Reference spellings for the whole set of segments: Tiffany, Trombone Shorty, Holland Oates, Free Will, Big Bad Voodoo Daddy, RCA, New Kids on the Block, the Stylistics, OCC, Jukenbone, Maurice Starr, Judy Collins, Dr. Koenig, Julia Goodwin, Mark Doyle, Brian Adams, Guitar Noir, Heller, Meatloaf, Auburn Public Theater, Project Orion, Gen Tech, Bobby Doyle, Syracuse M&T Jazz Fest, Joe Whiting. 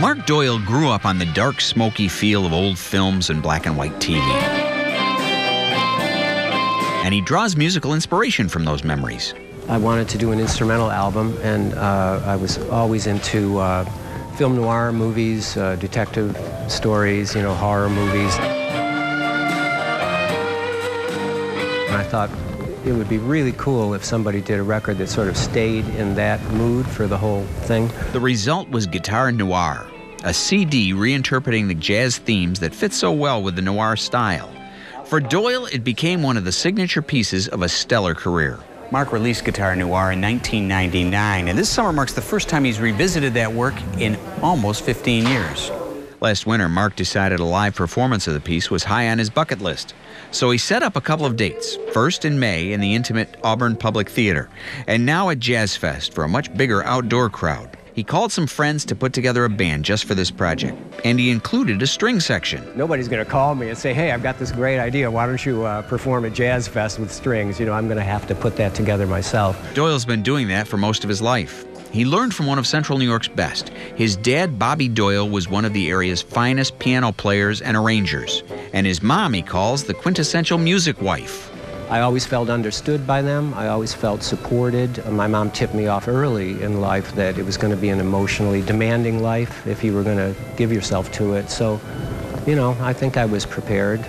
Mark Doyle grew up on the dark, smoky feel of old films and black and white TV. And he draws musical inspiration from those memories. I wanted to do an instrumental album, and I was always into film noir movies, detective stories, you know, horror movies. And I thought it would be really cool if somebody did a record that sort of stayed in that mood for the whole thing. The result was Guitar Noir, a CD reinterpreting the jazz themes that fit so well with the noir style. For Doyle, it became one of the signature pieces of a stellar career. Mark released Guitar Noir in 1999, and this summer marks the first time he's revisited that work in almost 15 years. Last winter, Mark decided a live performance of the piece was high on his bucket list. So he set up a couple of dates, first in May in the intimate Auburn Public Theater, and now at Jazz Fest for a much bigger outdoor crowd. He called some friends to put together a band just for this project, and he included a string section. Nobody's going to call me and say, hey, I've got this great idea. Why don't you perform at Jazz Fest with strings? You know, I'm going to have to put that together myself. Doyle's been doing that for most of his life. He learned from one of Central New York's best. His dad, Bobby Doyle, was one of the area's finest piano players and arrangers. And his mom, he calls, the quintessential music wife. I always felt understood by them. I always felt supported. My mom tipped me off early in life that it was going to be an emotionally demanding life if you were going to give yourself to it. So, you know, I think I was prepared.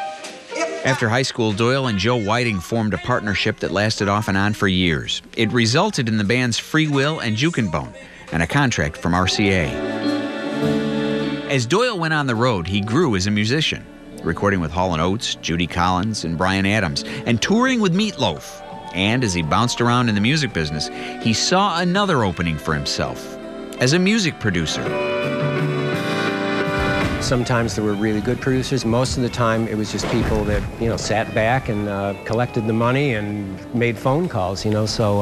After high school, Doyle and Joe Whiting formed a partnership that lasted off and on for years. It resulted in the bands Free Will and Jukenbone, and a contract from RCA. As Doyle went on the road, he grew as a musician, recording with Holland Oates, Judy Collins, and Brian Adams, and touring with Meatloaf. And as he bounced around in the music business, he saw another opening for himself as a music producer. Sometimes there were really good producers. Most of the time, it was just people that, you know, sat back and collected the money and made phone calls, you know. So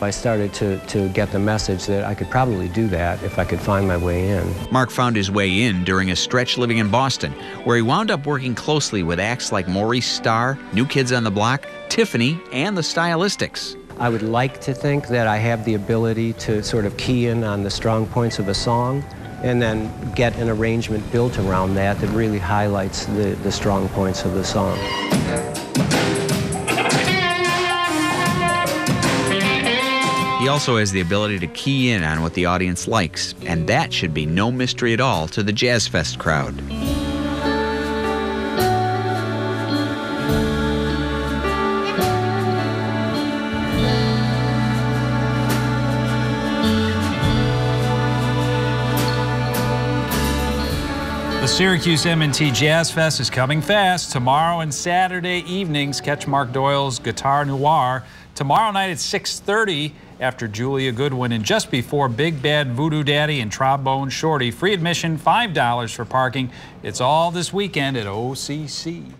I started to get the message that I could probably do that if I could find my way in. Mark found his way in during a stretch living in Boston, where he wound up working closely with acts like Maurice Starr, New Kids on the Block, Tiffany, and the Stylistics. I would like to think that I have the ability to sort of key in on the strong points of a song, and then get an arrangement built around that that really highlights the strong points of the song. He also has the ability to key in on what the audience likes, and that should be no mystery at all to the Jazz Fest crowd. The Syracuse M&T Jazz Fest is coming fast. Tomorrow and Saturday evenings, catch Mark Doyle's Guitar Noir. Tomorrow night at 6:30 after Julia Goodwin and just before Big Bad Voodoo Daddy and Trombone Shorty. Free admission, $5 for parking. It's all this weekend at OCC.